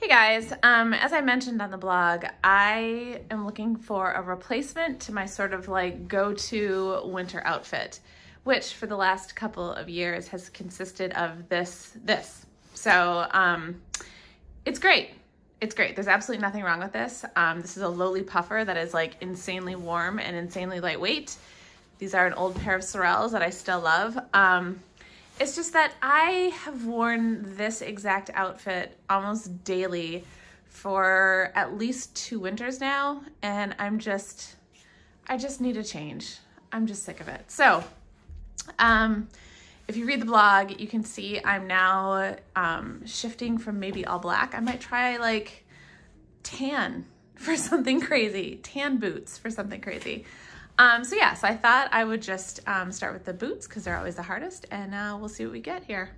Hey guys, as I mentioned on the blog, I am looking for a replacement to my sort of like go-to winter outfit, which for the last couple of years has consisted of this. So it's great. It's great. There's absolutely nothing wrong with this. This is a Lowly puffer that is like insanely warm and insanely lightweight. These are an old pair of Sorels that I still love. It's just that I have worn this exact outfit almost daily for at least 2 winters now, and I just need a change. I'm just sick of it. So if you read the blog, you can see I'm now shifting from maybe all black. I might try like tan for something crazy, tan boots for something crazy. So yeah, so I thought I would just start with the boots because they're always the hardest, and we'll see what we get here.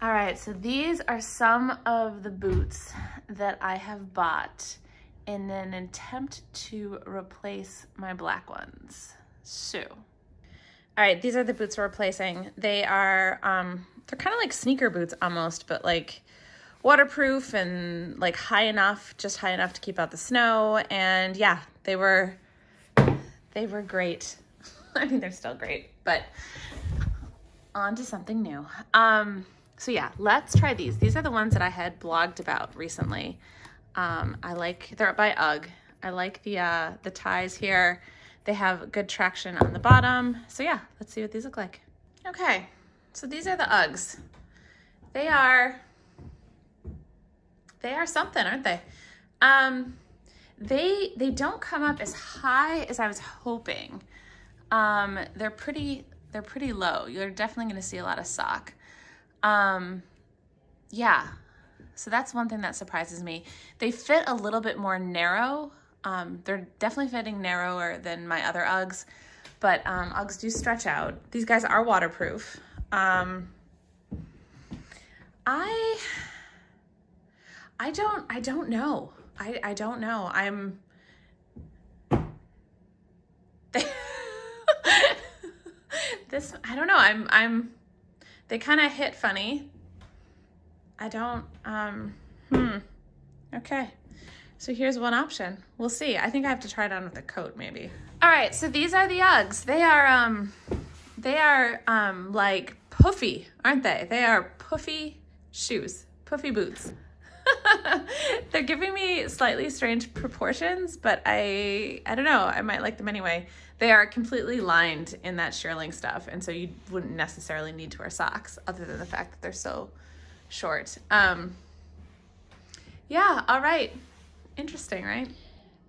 All right, so these are some of the boots that I have bought in an attempt to replace my black ones. So, all right, these are the boots we're replacing. They are, they're kind of like sneaker boots almost, but like waterproof and like high enough, just high enough to keep out the snow. And yeah, they were great. I mean, they're still great, but on to something new. So yeah, let's try these. These are the ones that I had blogged about recently. They're by Ugg. I like the ties here. They have good traction on the bottom. So yeah, let's see what these look like. Okay, so these are the Uggs. They are something, aren't they? They don't come up as high as I was hoping. They're pretty low. You're definitely going to see a lot of sock. Yeah, so that's one thing that surprises me. They fit a little bit more narrow. They're definitely fitting narrower than my other Uggs, but Uggs do stretch out. These guys are waterproof. I don't know. I don't know. I don't know. They kind of hit funny. Okay. So here's one option. We'll see. I think I have to try it on with a coat maybe. All right. So these are the Uggs. They are like puffy, aren't they? They are puffy shoes, puffy boots. They're giving me slightly strange proportions, but I don't know, I might like them anyway. They are completely lined in that shearling stuff, and so you wouldn't necessarily need to wear socks other than the fact that they're so short. Yeah, all right. Interesting, right?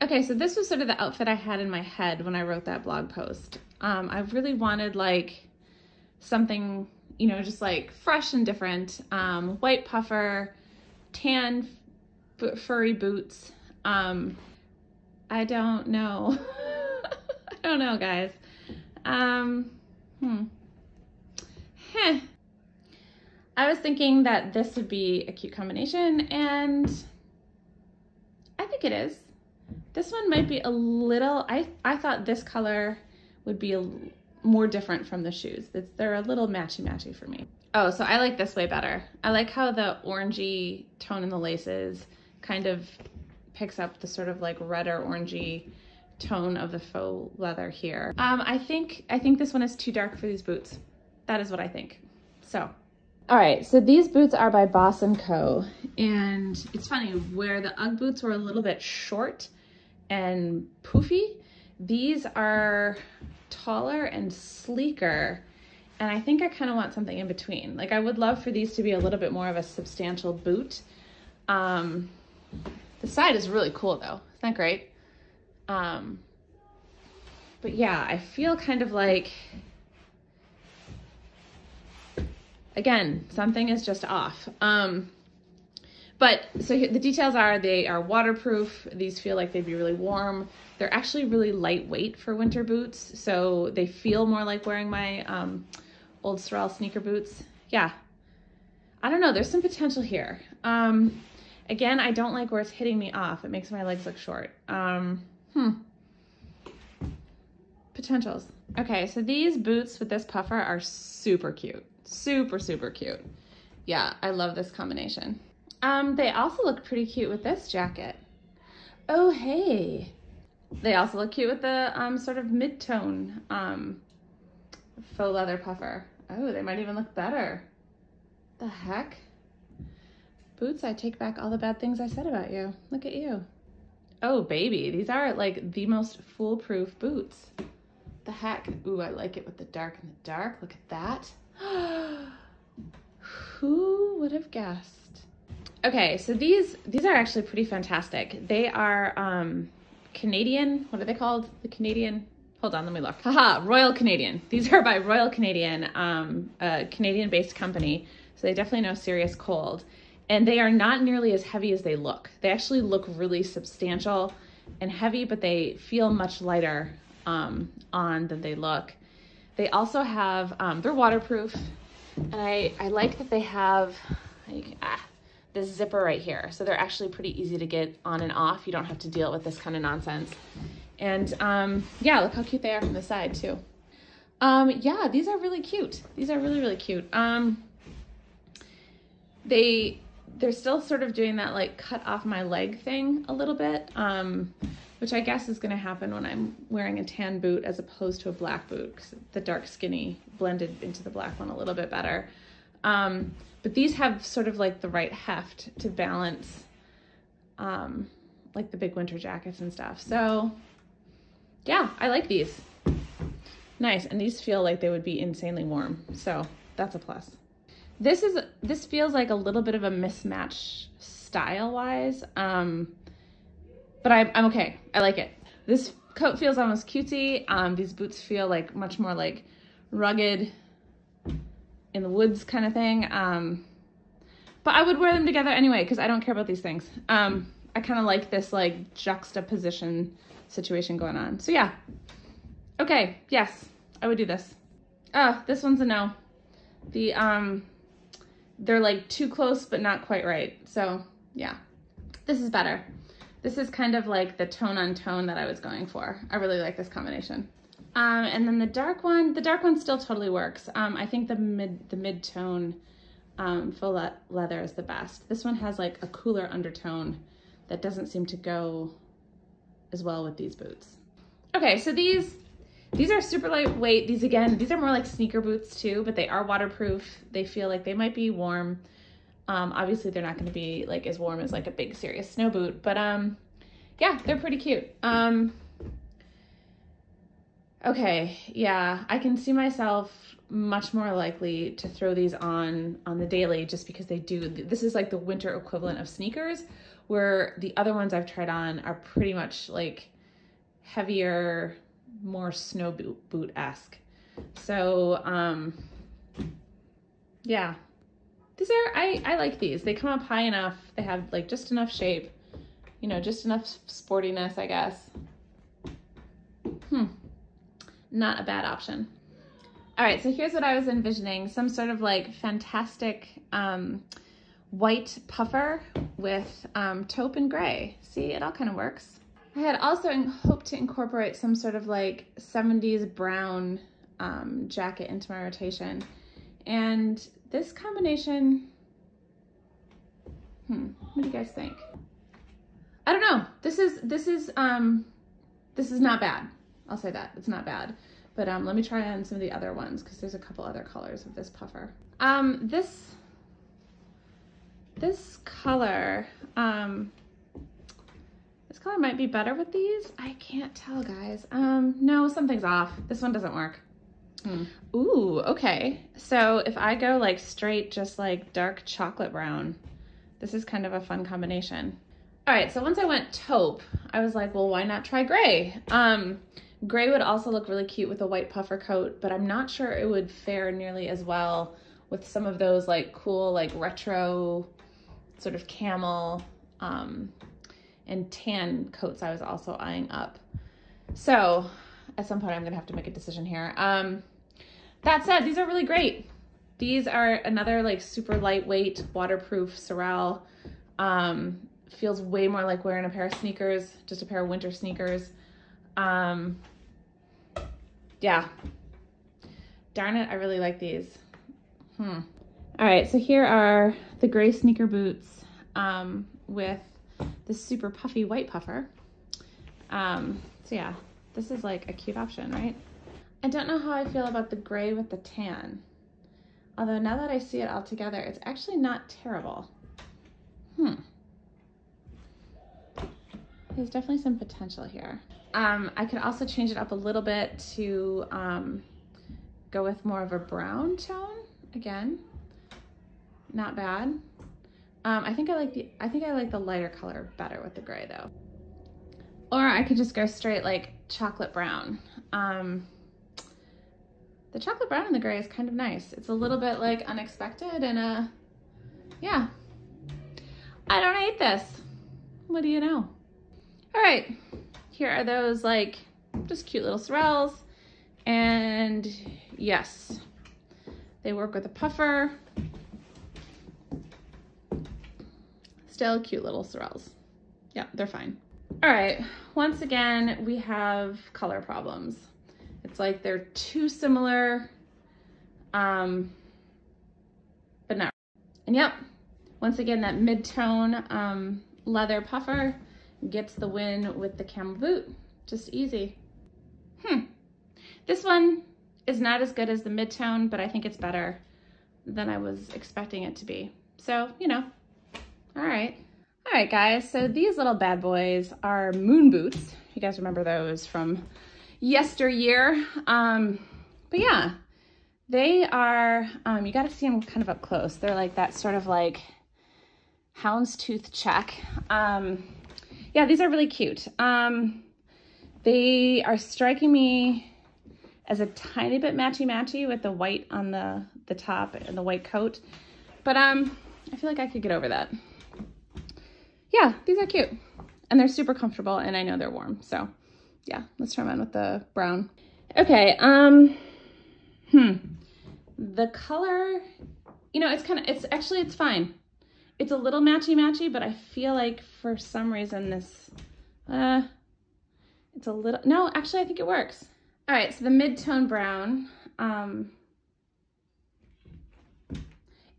Okay, so this was sort of the outfit I had in my head when I wrote that blog post. I really wanted like something, you know, just like fresh and different. White puffer, tan furry boots. I don't know. I don't know, guys. I was thinking that this would be a cute combination, and I think it is. This one might be a little, I thought this color would be more different from the shoes. They're a little matchy-matchy for me. Oh, so I like this way better. I like how the orangey tone in the laces kind of picks up the sort of like redder orangey tone of the faux leather here. I think this one is too dark for these boots. That is what I think. So, all right, so these boots are by Boss & Co. And it's funny, where the Ugg boots were a little bit short and poofy, these are taller and sleeker. And I think I kind of want something in between. Like I would love for these to be a little bit more of a substantial boot. The side is really cool though. Isn't that great? But yeah, I feel kind of like, again, something is just off. But so here, the details are they are waterproof. These feel like they'd be really warm. They're actually really lightweight for winter boots. So they feel more like wearing my old Sorel sneaker boots. Yeah, I don't know. There's some potential here. Again, I don't like where it's hitting me off. It makes my legs look short. Potentials. Okay, so these boots with this puffer are super cute. Super, super cute. Yeah, I love this combination. They also look pretty cute with this jacket. Oh, hey. They also look cute with the sort of mid-tone faux leather puffer. Oh, they might even look better. The heck? Boots, I take back all the bad things I said about you. Look at you. Oh, baby. These are like the most foolproof boots. The heck? Ooh, I like it with the dark in the dark. Look at that. Who would have guessed? Okay, so these are actually pretty fantastic. They are Canadian. What are they called? The Canadian. Hold on, let me look. Haha, Royal Canadian. These are by Royal Canadian, a Canadian-based company. So they definitely know serious cold. And they are not nearly as heavy as they look. They actually look really substantial and heavy, but they feel much lighter on than they look. They also have, they're waterproof. And I like that they have this zipper right here. So they're actually pretty easy to get on and off. You don't have to deal with this kind of nonsense. And yeah, look how cute they are from the side too. Yeah, these are really cute. These are really, really cute. They're still sort of doing that like cut off my leg thing a little bit, which I guess is gonna happen when I'm wearing a tan boot as opposed to a black boot, because the dark skinny blended into the black one a little bit better. But these have sort of like the right heft to balance like the big winter jackets and stuff. So yeah, I like these. Nice, and these feel like they would be insanely warm, so that's a plus. This feels like a little bit of a mismatch style-wise, but I'm okay. I like it. This coat feels almost cutesy. These boots feel like much more like rugged in the woods kind of thing. But I would wear them together anyway because I don't care about these things. I kind of like this like juxtaposition situation going on. So yeah. Okay. Yes, I would do this. This one's a no. The they're like too close, but not quite right. So yeah, this is better. This is kind of like the tone on tone that I was going for. I really like this combination. And then the dark one still totally works. I think the mid-tone faux leather is the best. This one has like a cooler undertone that doesn't seem to go as well with these boots. Okay, so these are super lightweight. These again, these are more like sneaker boots too, but they are waterproof. They feel like they might be warm. Obviously they're not going to be like as warm as like a big serious snow boot, but yeah, they're pretty cute. Okay, yeah, I can see myself much more likely to throw these on the daily just because they do. This is like the winter equivalent of sneakers, where the other ones I've tried on are pretty much like heavier, more snow boot-esque. So yeah, these are, I like these. They come up high enough. They have like just enough shape, you know, just enough sportiness, I guess. Not a bad option. All right, so here's what I was envisioning. Some sort of like fantastic white puffer with taupe and gray. See, it all kind of works. I had also hoped to incorporate some sort of like 70s brown jacket into my rotation. And this combination, what do you guys think? I don't know. This is not bad. I'll say that, it's not bad. But let me try on some of the other ones because there's a couple other colors of this puffer. This color, this color might be better with these. I can't tell, guys. No, something's off. This one doesn't work. Ooh, okay. So if I go like straight, just like dark chocolate brown, this is kind of a fun combination. All right, so once I went taupe, I was like, well, why not try gray? Gray would also look really cute with a white puffer coat, but I'm not sure it would fare nearly as well with some of those like cool, like retro sort of camel and tan coats I was also eyeing up. So at some point I'm gonna have to make a decision here. That said, these are really great. These are another like super lightweight, waterproof Sorel. Feels way more like wearing a pair of sneakers, just a pair of winter sneakers. Yeah. Darn it, I really like these. All right, so here are the gray sneaker boots. with the super puffy white puffer. So yeah, this is like a cute option, right? I don't know how I feel about the gray with the tan. Although now that I see it all together, it's actually not terrible. There's definitely some potential here. I could also change it up a little bit to go with more of a brown tone. Again, not bad. I think I like the lighter color better with the gray though. Or I could just go straight like chocolate brown. The chocolate brown and the gray is kind of nice. It's a little bit like unexpected and yeah. I don't hate this. What do you know? All right, here are those like just cute little Sorels. And yes, they work with a puffer. Still cute little Sorels. Yeah, they're fine. All right, once again, we have color problems. It's like they're too similar, but not. And yep, once again, that mid-tone leather puffer gets the win with the camel boot. Just easy. This one is not as good as the mid-tone, but I think it's better than I was expecting it to be. So, you know, all right. All right, guys, so these little bad boys are moon boots. You guys remember those from yesteryear. But yeah, they are, you got to see them kind of up close. They're like that sort of like houndstooth check. Yeah, these are really cute. They are striking me as a tiny bit matchy-matchy with the white on the top and the white coat. But I feel like I could get over that. Yeah, these are cute. And they're super comfortable, and I know they're warm. So yeah, let's try them on with the brown. Okay, the color, you know, it's fine. It's a little matchy-matchy, but I feel like for some reason this, it's a little, no, actually I think it works. All right, so the mid-tone brown,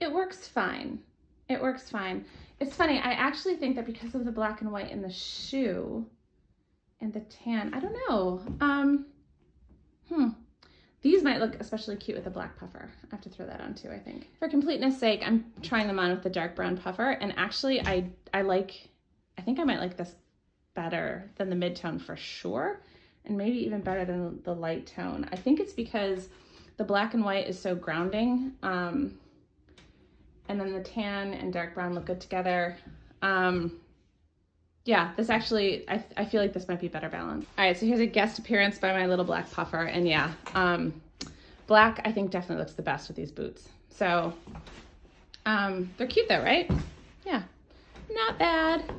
it works fine. It works fine. It's funny, I actually think that because of the black and white in the shoe and the tan, I don't know. These might look especially cute with a black puffer. I have to throw that on too, I think. For completeness sake, I'm trying them on with the dark brown puffer, and actually I think I might like this better than the mid-tone for sure, and maybe even better than the light tone. I think it's because the black and white is so grounding, and then the tan and dark brown look good together. Yeah, this actually, I feel like this might be better balanced. All right, so here's a guest appearance by my little black puffer. And yeah, black, I think definitely looks the best with these boots. So they're cute though, right? Yeah, not bad.